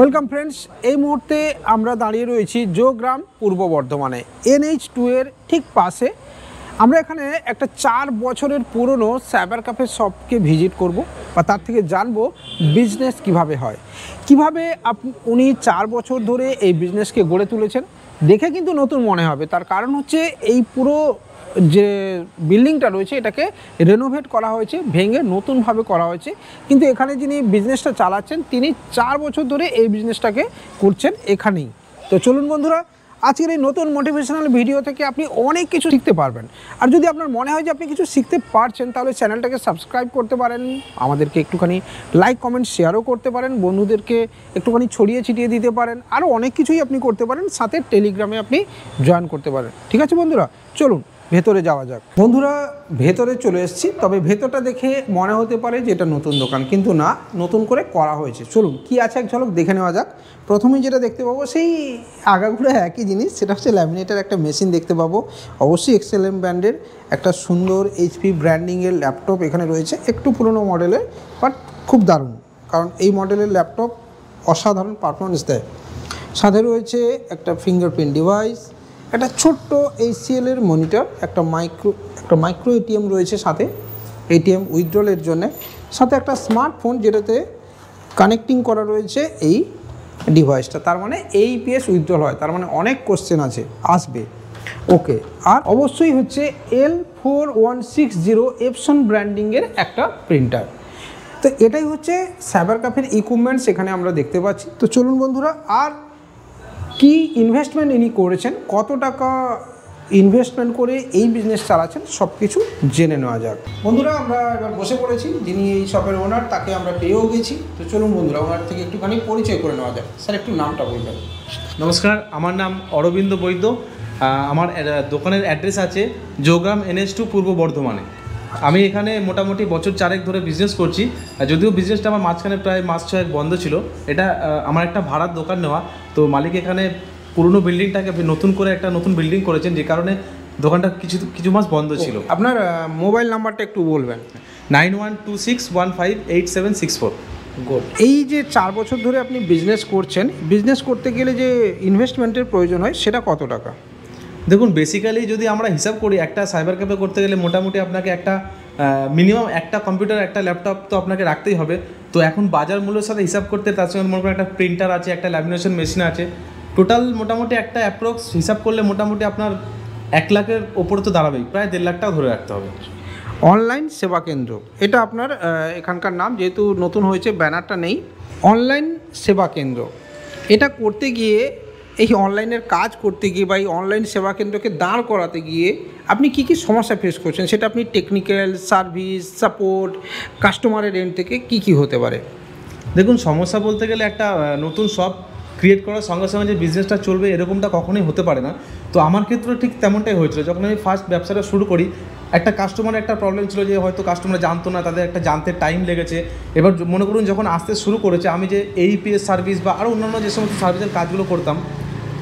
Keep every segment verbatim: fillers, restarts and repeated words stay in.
Welcome friends এই মুহূর্তে আমরা দাঁড়িয়ে রয়েছি জোগ্রাম পূর্ব বর্ধমানে এন এইচ টু এর ঠিক পাশে। আমরা এখানে একটা চার বছরের পুরনো সাইবার ক্যাফে শপকে ভিজিট করব বা তার থেকে জানব বিজনেস কিভাবে হয়, কিভাবে উনি চার বছর ধরে এই বিজনেসকে গড়ে তুলেছেন। দেখে কিন্তু নতুন মনে হবে, তার কারণ হচ্ছে এই পুরো যে বিল্ডিংটা রয়েছে এটাকে রেনোভেট করা হয়েছে, ভেঙে নতুনভাবে করা হয়েছে। কিন্তু এখানে যিনি বিজনেসটা চালাচ্ছেন তিনি চার বছর ধরে এই বিজনেসটাকে করছেন এখানেই। তো চলুন বন্ধুরা, আজকের এই নতুন মোটিভেশনাল ভিডিও থেকে আপনি অনেক কিছু শিখতে পারবেন। আর যদি আপনার মনে হয় যে আপনি কিছু শিখতে পারছেন তাহলে চ্যানেলটাকে সাবস্ক্রাইব করতে পারেন, আমাদেরকে একটুখানি লাইক কমেন্ট শেয়ারও করতে পারেন, বন্ধুদেরকে একটুখানি ছড়িয়ে ছিটিয়ে দিতে পারেন, আরও অনেক কিছুই আপনি করতে পারেন। সাথে টেলিগ্রামে আপনি জয়েন করতে পারেন। ঠিক আছে বন্ধুরা, চলুন ভেতরে যাওয়া যাক। বন্ধুরা ভেতরে চলে এসেছি, তবে ভেতরটা দেখে মনে হতে পারে যে এটা নতুন দোকান, কিন্তু না, নতুন করে করা হয়েছে। চলুন কি আছে এক ঝলক দেখে নেওয়া যাক। প্রথমেই যেটা দেখতে পাবো সেই আগাগুলো একই জিনিস, সেটা হচ্ছে ল্যামিনেটার একটা মেশিন দেখতে পাবো। অবশ্যই এক্সএলএম ব্র্যান্ডের একটা সুন্দর এইচপি ব্র্যান্ডিংয়ের ল্যাপটপ এখানে রয়েছে, একটু পুরনো মডেলের, বাট খুব দারুণ, কারণ এই মডেলের ল্যাপটপ অসাধারণ পারফরমেন্স দেয়। সাথে রয়েছে একটা ফিঙ্গারপ্রিন্ট ডিভাইস, একটা ছোট্ট এইচসিএল এর মনিটর, একটা মাইক্রো একটা মাইক্রো এটিএম রয়েছে, সাথে এটিএম উইথড্রলের জন্য, সাথে একটা স্মার্টফোন যেটাতে কানেক্টিং করা রয়েছে এই ডিভাইসটা। তার মানে এই পিএস উইথড্রল হয়, তার মানে অনেক কোশ্চেন আছে আসবে। ওকে, আর অবশ্যই হচ্ছে L four one six zero Epson ব্র্যান্ডিংয়ের একটা প্রিন্টার। তো এটাই হচ্ছে সাইবার ক্যাফের ইকুইপমেন্ট এখানে আমরা দেখতে পাচ্ছি। তো চলুন বন্ধুরা, আর কি ইনভেস্টমেন্ট ইনি করেছেন, কত টাকা ইনভেস্টমেন্ট করে এই বিজনেস চালাচ্ছেন সব কিছু জেনে নেওয়া যাক। বন্ধুরা আমরা এবার বসে পড়েছি, যিনি এই শপের ওনার তাকে আমরা পেয়েও গেছি। তো চলুন বন্ধুরা ওনার থেকে একটুখানি পরিচয় করে নেওয়া যাক। স্যার একটু নামটা বলবেন। নমস্কার, আমার নাম অরবিন্দ বৈদ্য, আমার দোকানের অ্যাড্রেস আছে জোগ্রাম এনএস টু পূর্ব বর্ধমানে। আমি এখানে মোটামুটি বছর চারেক ধরে বিজনেস করছি, যদিও বিজনেসটা আমার মাঝখানে প্রায় মাস ছয়েক বন্ধ ছিল। এটা আমার একটা ভাড়ার দোকান নেওয়া, তো মালিক এখানে পুরনো বিল্ডিংটাকে নতুন করে একটা নতুন বিল্ডিং করেছেন, যে কারণে দোকানটা কিছু কিছু মাস বন্ধ ছিল। আপনার মোবাইল নাম্বারটা একটু বলবেন। Nine one two six one five eight seven six four good. এই যে চার বছর ধরে আপনি বিজনেস করছেন, বিজনেস করতে গেলে যে ইনভেস্টমেন্টের প্রয়োজন হয় সেটা কত টাকা? দেখুন বেসিক্যালি যদি আমরা হিসাব করি, একটা সাইবার ক্যাফে করতে গেলে মোটামুটি আপনাকে একটা মিনিমাম একটা কম্পিউটার, একটা ল্যাপটপ তো আপনাকে রাখতেই হবে। তো এখন বাজার মূল্যের সাথে হিসাব করতে তার সঙ্গে মনে করেন একটা প্রিন্টার আছে, একটা ল্যামিনেশন মেশিন আছে, টোটাল মোটামুটি একটা অ্যাপ্রক্স হিসাব করলে মোটামুটি আপনার এক লাখের ওপরে তো দাঁড়াবেই, প্রায় দেড় লাখ টাকা ধরে রাখতে হবে। অনলাইন সেবা কেন্দ্র, এটা আপনার এখানকার নাম, যেহেতু নতুন হয়েছে ব্যানারটা নেই। অনলাইন সেবা কেন্দ্র এটা করতে গিয়ে, এই অনলাইনের কাজ করতে গিয়ে বা এই অনলাইন সেবা কেন্দ্রকে দাঁড় করাতে গিয়ে আপনি কি কি সমস্যা ফেস করছেন, সেটা আপনি টেকনিক্যাল, সার্ভিস, সাপোর্ট, কাস্টমারের এন্ড থেকে কি কি হতে পারে? দেখুন সমস্যা বলতে গেলে একটা নতুন শপ ক্রিয়েট করার সঙ্গে সঙ্গে যে বিজনেসটা চলবে এরকমটা কখনোই হতে পারে না। তো আমার ক্ষেত্রে ঠিক তেমনটাই হয়েছিল। যখন আমি ফার্স্ট ব্যবসাটা শুরু করি, একটা কাস্টমারের একটা প্রবলেম ছিল যে হয়তো কাস্টমার জানতো না, তাদের একটা জানতে টাইম লেগেছে। এবার মনে করুন যখন আসতে শুরু করেছে, আমি যে এইপিএস সার্ভিস বা আরও অন্যান্য যে সমস্ত সার্ভিসের কাজগুলো করতাম,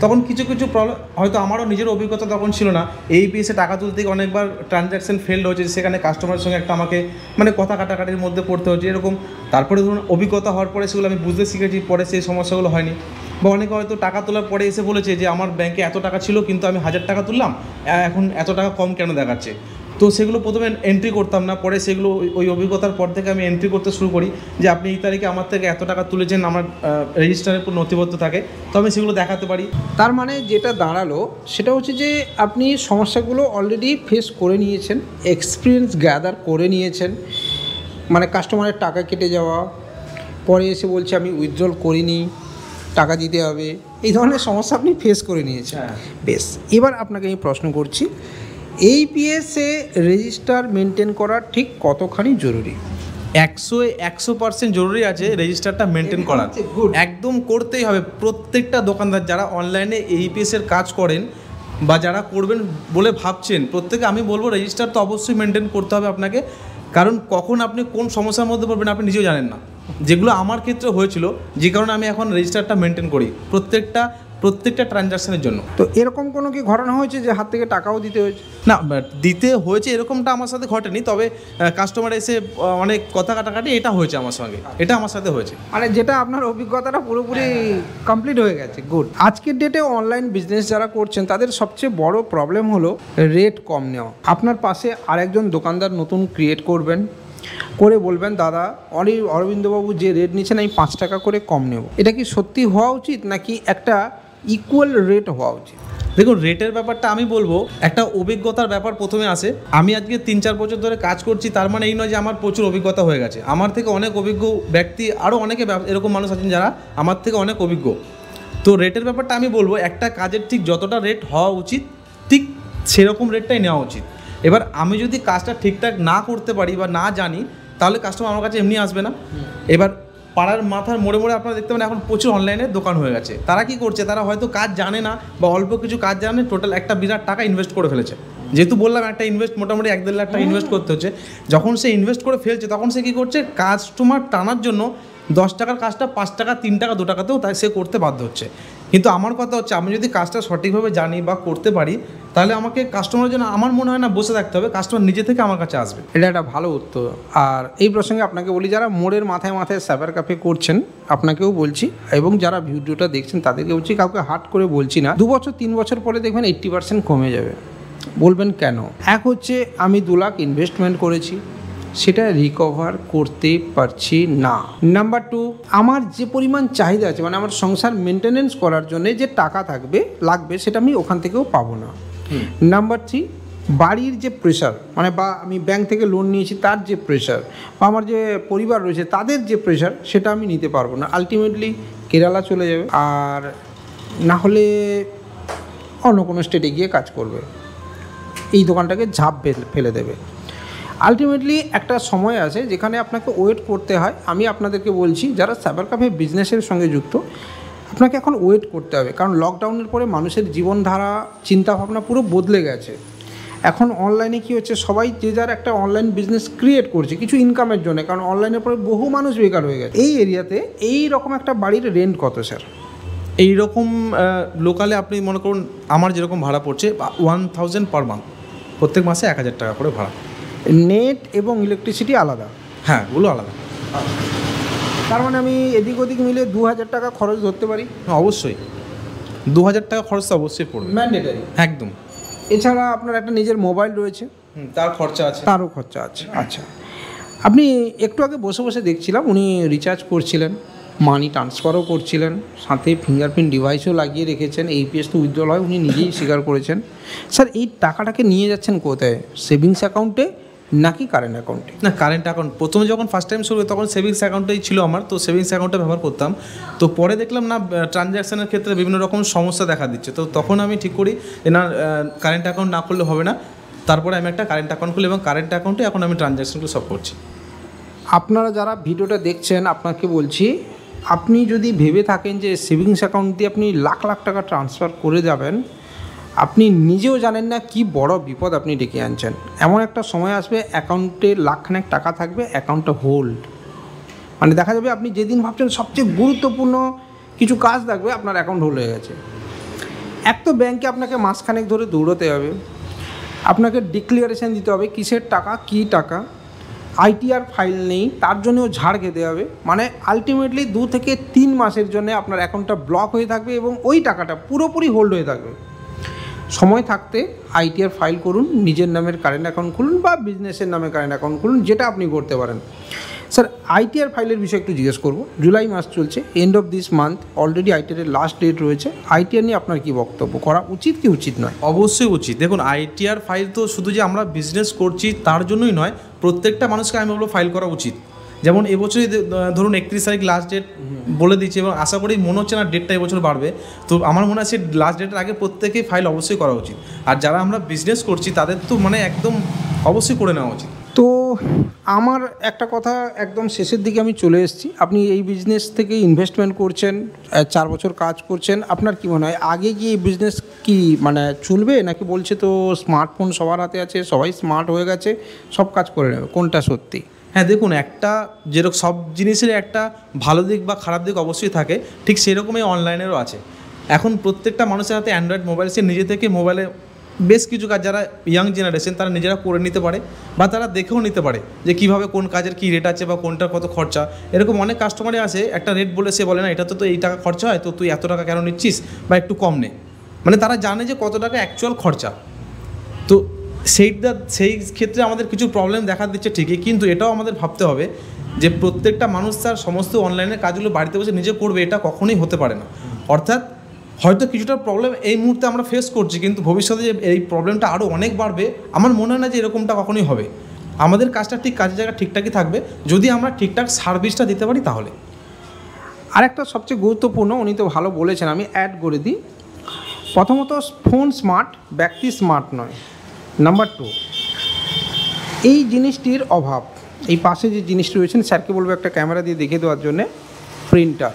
তখন কিছু কিছু প্রবলেম হয়তো আমারও নিজের অভিজ্ঞতা তখন ছিল না। এইপিএসে টাকা তুলতে গিয়ে অনেকবার ট্রানজ্যাকশান ফেলড হয়েছে, সেখানে কাস্টমারের সঙ্গে একটা আমাকে মানে কথা কাটাকাটির মধ্যে পড়তে হয়েছে এরকম। তারপরে ধরুন অভিজ্ঞতা হওয়ার পরে সেগুলো আমি বুঝতে শিখেছি, পরে সেই সমস্যাগুলো হয়নি। বা অনেকে হয়তো টাকা তোলার পরে এসে বলেছে যে আমার ব্যাঙ্কে এত টাকা ছিল কিন্তু আমি হাজার টাকা তুললাম, এখন এত টাকা কম কেন দেখাচ্ছে। তো সেগুলো প্রথমে এন্ট্রি করতাম না, পরে সেগুলো ওই অভিজ্ঞতার পর থেকে আমি এন্ট্রি করতে শুরু করি যে আপনি এই তারিখে আমার থেকে এত টাকা তুলেছেন, আমার রেজিস্টারের উপর নথিবদ্ধ থাকে, তো আমি সেগুলো দেখাতে পারি। তার মানে যেটা দাঁড়ালো সেটা হচ্ছে যে আপনি সমস্যাগুলো অলরেডি ফেস করে নিয়েছেন, এক্সপিরিয়েন্স গ্যাদার করে নিয়েছেন, মানে কাস্টমারের টাকা কেটে যাওয়া, পরে এসে বলছে আমি উইথড্রল করিনি, টাকা দিতে হবে, এই ধরনের সমস্যা আপনি ফেস করে নিয়েছেন। বেশ, এবার আপনাকে আমি প্রশ্ন করছি, এইপিএসে রেজিস্টার মেনটেন করা ঠিক কতখানি জরুরি? একশো একশো পার্সেন্ট জরুরি আছে রেজিস্টারটা মেনটেন করা, একদম করতেই হবে। প্রত্যেকটা দোকানদার যারা অনলাইনে এইপিএসের কাজ করেন বা যারা করবেন বলে ভাবছেন, প্রত্যেকে আমি বলবো রেজিস্টার তো অবশ্যই মেনটেন করতে হবে আপনাকে, কারণ কখন আপনি কোন সমস্যার মধ্যে পড়বেন আপনি নিজেও জানেন না, যেগুলো আমার ক্ষেত্রে হয়েছিল, যে কারণে আমি এখন রেজিস্টারটা মেনটেন করি। প্রত্যেকটা প্রত্যেকটা ট্রানজাকশনের জন্য। তো এরকম কোনো কি ঘটনা হয়েছে যে হাত থেকে টাকাও দিতে হয়েছে? না, দিতে হয়েছে এরকমটা আমার সাথে ঘটেনি, তবে কাস্টমার এসে অনেক কথা কাটাকাটি এটা হয়েছে আমার সঙ্গে, এটা আমার সাথে হয়েছে। মানে যেটা আপনার অভিজ্ঞতাটা পুরোপুরি কমপ্লিট হয়ে গেছে, গুড। আজকের ডেটে অনলাইন বিজনেস যারা করছেন তাদের সবচেয়ে বড় প্রবলেম হলো রেট কম নেওয়া। আপনার পাশে আরেকজন দোকানদার নতুন ক্রিয়েট করবেন, করে বলবেন দাদা অলি অরবিন্দবাবু যে রেট নিচ্ছেন আমি পাঁচ টাকা করে কম নেব, এটা কি সত্যি হওয়া উচিত নাকি একটা ইকুয়াল রেট হওয়া উচিত? দেখুন, রেটের ব্যাপারটা আমি বলবো একটা অভিজ্ঞতার ব্যাপার প্রথমে আসে। আমি আজকে তিন চার বছর ধরে কাজ করছি, তার মানে এই নয় যে আমার প্রচুর অভিজ্ঞতা হয়ে গেছে। আমার থেকে অনেক অভিজ্ঞ ব্যক্তি আরও অনেকে এরকম মানুষ আছেন যারা আমার থেকে অনেক অভিজ্ঞ। তো রেটের ব্যাপারটা আমি বলবো একটা কাজের ঠিক যতটা রেট হওয়া উচিত ঠিক সেরকম রেটটাই নেওয়া উচিত। এবার আমি যদি কাজটা ঠিকঠাক না করতে পারি বা না জানি তাহলে কাস্টমার আমার কাছে এমনি আসবে না। এবার পাড়ার মাথার মোড়ে মোড়ে আপনারা দেখতে পাবেন এখন প্রচুর অনলাইনে দোকান হয়ে গেছে। তারা কি করছে, তারা হয়তো কাজ জানে না বা অল্প কিছু কাজ জানে, টোটাল একটা বিরাট টাকা ইনভেস্ট করে ফেলেছে। যেহেতু বললাম একটা ইনভেস্ট মোটামুটি এক দেড় লাখ টাকা ইনভেস্ট করতে হচ্ছে, যখন সে ইনভেস্ট করে ফেলছে তখন সে কী করছে, কাস্টমার টানার জন্য দশ টাকার কাজটা পাঁচ টাকা তিন টাকা দু টাকাতেও তাই সে করতে বাধ্য হচ্ছে। কিন্তু আমার কথা হচ্ছে আমি যদি কাজটা সঠিকভাবে জানি বা করতে পারি তাহলে আমাকে কাস্টমারের জন্য আমার মনে হয় না বসে থাকতে হবে, কাস্টমার নিজে থেকে আমার কাছে আসবে। এটা একটা ভালো উত্তর। আর এই প্রসঙ্গে আপনাকে বলি, যারা মোড়ের মাথায় মাথায় সাইবার ক্যাফে করছেন আপনাকেও বলছি এবং যারা ভিডিওটা দেখছেন তাদেরকে বলছি, কাউকে হাট করে বলছি না, দু বছর তিন বছর পরে দেখবেন এইট্টি পার্সেন্ট কমে যাবে। বলবেন কেন? এক হচ্ছে আমি দু লাখ ইনভেস্টমেন্ট করেছি, সেটা রিকভার করতে পারছি না। নাম্বার টু, আমার যে পরিমাণ চাহিদা আছে মানে আমার সংসার মেনটেনেন্স করার জন্য যে টাকা থাকবে লাগবে সেটা আমি ওখান থেকেও পাবো না। নাম্বার থ্রি, বাড়ির যে প্রেশার মানে বা আমি ব্যাংক থেকে লোন নিয়েছি তার যে প্রেশার বা আমার যে পরিবার রয়েছে তাদের যে প্রেশার সেটা আমি নিতে পারবো না, আলটিমেটলি কেরালা চলে যাবে আর না হলে অন্য কোনো স্টেটে গিয়ে কাজ করবে, এই দোকানটাকে ঝাঁপ ফেলে দেবে। আলটিমেটলি একটা সময় আছে যেখানে আপনাকে ওয়েট করতে হয়। আমি আপনাদেরকে বলছি যারা সাইবার ক্যাফে বিজনেসের সঙ্গে যুক্ত আপনাকে এখন ওয়েট করতে হবে, কারণ লকডাউনের পরে মানুষের জীবনধারা চিন্তাভাবনা পুরো বদলে গেছে। এখন অনলাইনে কী হচ্ছে, সবাই যে যার একটা অনলাইন বিজনেস ক্রিয়েট করছে কিছু ইনকামের জন্য, কারণ অনলাইনের পরে বহু মানুষ বেকার হয়ে গেছে। এই এরিয়াতে এই রকম একটা বাড়ির রেন্ট কত স্যার? এই রকম লোকালে আপনি মনে করুন আমার যেরকম ভাড়া পড়ছে ওয়ান থাউজেন্ড পার মান্থ, প্রত্যেক মাসে এক হাজার টাকা করে ভাড়া। নেট এবং ইলেকট্রিসিটি আলাদা? হ্যাঁ, ওগুলো আলাদা। তার মানে আমি এদিক ওদিক মিলে দু হাজার টাকা খরচ ধরতে পারি? অবশ্যই দু হাজার টাকা খরচ তো অবশ্যই পড়বে, ম্যান্ডেটরি একদম। এছাড়া আপনার একটা নিজের মোবাইল রয়েছে, তার খরচা আছে? তারও খরচা আছে। আচ্ছা, আপনি একটু আগে বসে বসে দেখছিলাম উনি রিচার্জ করছিলেন, মানি ট্রান্সফারও করছিলেন, সাথে ফিঙ্গারপ্রিন্ট ডিভাইসও লাগিয়ে রেখেছেন, এইপিএস তো উইথড্রল হয় উনি নিজেই স্বীকার করেছেন। স্যার, এই টাকাটাকে নিয়ে যাচ্ছেন কোথায়, সেভিংস অ্যাকাউন্টে নাকি কারেন্ট অ্যাকাউন্টে? না, কারেন্ট অ্যাকাউন্ট প্রথমে যখন ফার্স্ট টাইম শুরু তখন সেভিংস অ্যাকাউন্টেই ছিল আমার, তো সেভিংস অ্যাকাউন্টে ব্যবহার করতাম। তো পরে দেখলাম না ট্রানজ্যাকশানের ক্ষেত্রে বিভিন্ন রকম সমস্যা দেখা দিচ্ছে, তো তখন আমি ঠিক করি যে না কারেন্ট অ্যাকাউন্ট না করলে হবে না, তারপরে আমি একটা কারেন্ট অ্যাকাউন্ট খুলি এবং কারেন্ট অ্যাকাউন্টে এখন আমি ট্রানজ্যাকশানগুলো সব করছি। আপনারা যারা ভিডিওটা দেখছেন আপনাকে বলছি, আপনি যদি ভেবে থাকেন যে সেভিংস অ্যাকাউন্ট দিয়ে আপনি লাখ লাখ টাকা ট্রান্সফার করে যাবেন, আপনি নিজেও জানেন না কি বড় বিপদ আপনি ডেকে আনছেন। এমন একটা সময় আসবে অ্যাকাউন্টে লাখখানেক টাকা থাকবে, অ্যাকাউন্টটা হোল্ড, মানে দেখা যাবে আপনি যেদিন ভাবছেন সবচেয়ে গুরুত্বপূর্ণ কিছু কাজ থাকবে আপনার অ্যাকাউন্ট হোল্ড হয়ে গেছে। এক তো ব্যাংকে আপনাকে মাসখানেক ধরে দৌড়তে হবে, আপনাকে ডিক্লারেশন দিতে হবে কিসের টাকা কী টাকা, আইটিআর ফাইল নেই তার জন্যও ঝাড় খেতে হবে, মানে আলটিমেটলি দু থেকে তিন মাসের জন্য আপনার অ্যাকাউন্টটা ব্লক হয়ে থাকবে এবং ওই টাকাটা পুরোপুরি হোল্ড হয়ে থাকবে। সময় থাকতে আইটিআর ফাইল করুন, নিজের নামের কারেন্ট অ্যাকাউন্ট খুলুন বা বিজনেসের নামে কারেন্ট অ্যাকাউন্ট খুলুন, যেটা আপনি করতে পারেন। স্যার, আইটিআর ফাইলের বিষয়ে একটু জিজ্ঞেস করব, জুলাই মাস চলছে, end of this month already আইটিআরের লাস্ট ডেট রয়েছে, আইটিআর নিয়ে আপনার কি বক্তব্য, করা উচিত কি উচিত নয়? অবশ্যই উচিত। দেখুন, আইটিআর ফাইল তো শুধু যে আমরা বিজনেস করছি তার জন্যই নয়, প্রত্যেকটা মানুষকে আমি বলবো ফাইল করা উচিত। যেমন এবছরই ধরুন একত্রিশ তারিখ লাস্ট ডেট বলে দিচ্ছে এবং আশা করি মনে হচ্ছে না ডেটটা এবছর বাড়বে, তো আমার মনে হয় সেই লাস্ট ডেটের আগে প্রত্যেকেই ফাইল অবশ্যই করা উচিত। আর যারা আমরা বিজনেস করছি তাদের তো মানে একদম অবশ্যই করে নেওয়া উচিত। তো আমার একটা কথা একদম শেষের দিকে আমি চলে এসেছি, আপনি এই বিজনেস থেকে ইনভেস্টমেন্ট করছেন, চার বছর কাজ করছেন, আপনার কী মনে হয় আগে গিয়ে বিজনেস কি মানে চলবে নাকি বলছে তো স্মার্টফোন সবার হাতে আছে, সবাই স্মার্ট হয়ে গেছে, সব কাজ করে নেবে, কোনটা সত্যি? হ্যাঁ, দেখুন, একটা যেরকম সব জিনিসের একটা ভালো দিক বা খারাপ দিক অবশ্যই থাকে, ঠিক সেরকমই অনলাইনেরও আছে। एखन प्रत्येकटा मानुषेर हाथे एंड्रॉयड मोबाइल से निजे थेके मोबाइले बेश किछु काज जारा यांग जेनारेशन तारा निजेरा करे निते पारे बा तारा देखेओ निते पारे जे किभाबे कोन काजेर की रेट आछे बा कोनटार कत खर्चा एरकम अनेक कास्टमारे आसे एकटा रेट बोले से बोले ना एटा तो एई टाका खर्चा हय तो तुई एत टाका केन निच्छिस बा एकटु कम ने माने तारा जाने जे कत टाका एक्चुअल खर्चा तो सेइटा सेइ क्षेत्रे आमादेर किछु प्रॉब्लेम देखा दिच्छे ठीकई किन्तु एटाओ आमादेर भाबते होबे जे प्रत्येकटा मानुष तार समस्त अनलाइनेर काजगुलो बाड़िते बसे निजे करबे एटा कखनोई होते पारे ना अर्थात হয়তো কিছুটা প্রবলেম এই মুহূর্তে আমরা ফেস করছি কিন্তু ভবিষ্যতে এই প্রবলেমটা আরও অনেক বাড়বে আমার মনে হয় না যে এরকমটা কখনোই হবে আমাদের কাজটা ঠিক কাজের জায়গা ঠিকঠাকই থাকবে যদি আমরা ঠিকঠাক সার্ভিসটা দিতে পারি তাহলে আরেকটা সবচেয়ে গুরুত্বপূর্ণ উনি তো ভালো বলেছেন আমি অ্যাড করে দিই প্রথমত ফোন স্মার্ট ব্যক্তি স্মার্ট নয় নাম্বার টু এই জিনিসটির অভাব এই পাশে যে জিনিসটি রয়েছে স্যারকে বলবো একটা ক্যামেরা দিয়ে দেখিয়ে দেওয়ার জন্যে প্রিন্টার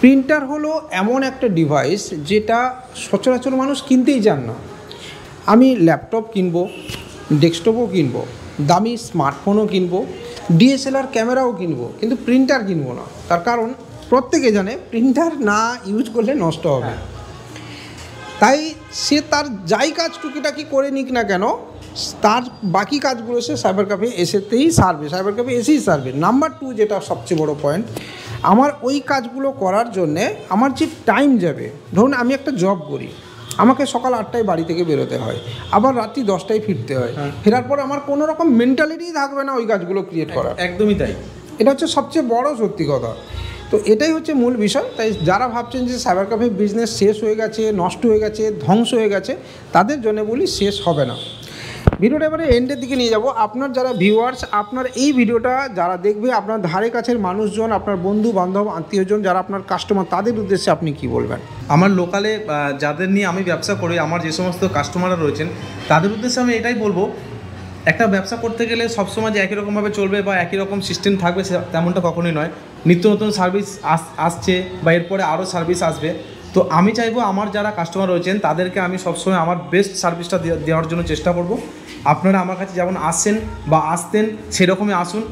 প্রিন্টার হলো এমন একটা ডিভাইস যেটা সচরাচর মানুষ কিনতেই চান না আমি ল্যাপটপ কিনবো ডেস্কটপও কিনবো দামি স্মার্টফোনও কিনবো ডিএসএলআর ক্যামেরাও কিনবো কিন্তু প্রিন্টার কিনবো না তার কারণ প্রত্যেকে জানে প্রিন্টার না ইউজ করলে নষ্ট হবে তাই সে তার যাই কাজ টুকিটাকি করে নিক না কেন তার বাকি কাজগুলো সে সাইবার ক্যাফে এসেতেই সারবে সাইবার ক্যাফে এসেই সারবে নাম্বার টু যেটা সবচেয়ে বড় পয়েন্ট আমার ওই কাজগুলো করার জন্যে আমার যে টাইম যাবে ধরুন আমি একটা জব করি আমাকে সকাল আটটায় বাড়ি থেকে বেরোতে হয় আবার রাত্রি দশটায় ফিরতে হয় ফেরার পর আমার কোনো রকম মেন্টালিটি থাকবে না ওই কাজগুলো ক্রিয়েট করা একদমই তাই এটা হচ্ছে সবচেয়ে বড় সত্যি কথা তো এটাই হচ্ছে মূল বিষয় তাই যারা ভাবছেন যে সাইবার ক্যাফে বিজনেস শেষ হয়ে গেছে নষ্ট হয়ে গেছে ধ্বংস হয়ে গেছে তাদের জন্য বলি শেষ হবে না ভিডিওটা এবারে এন্ডের দিকে নিয়ে যাব আপনার যারা ভিউয়ার্স আপনার এই ভিডিওটা যারা দেখবে আপনার ধারে কাছের মানুষজন আপনার বন্ধু বান্ধব আত্মীয়জন যারা আপনার কাস্টমার তাদের উদ্দেশ্যে আপনি কি বলবেন আমার লোকালে যাদের নিয়ে আমি ব্যবসা করি আমার যে সমস্ত কাস্টমাররা রয়েছেন তাদের উদ্দেশ্যে আমি এটাই বলবো একটা ব্যবসা করতে গেলে সবসময় যে একই রকমভাবে চলবে বা একই রকম সিস্টেম থাকবে তেমনটা কখনোই নয় নিত্য নতুন সার্ভিস আসছে বা এরপরে আরও সার্ভিস আসবে তো আমি চাইবো আমার যারা কাস্টমার রয়েছেন তাদেরকে আমি সবসময় আমার বেস্ট সার্ভিসটা দেওয়ার জন্য চেষ্টা করব আপনারা আমার কাছে যেমন আসছেন বা আসতেন সেরকমই আসুন।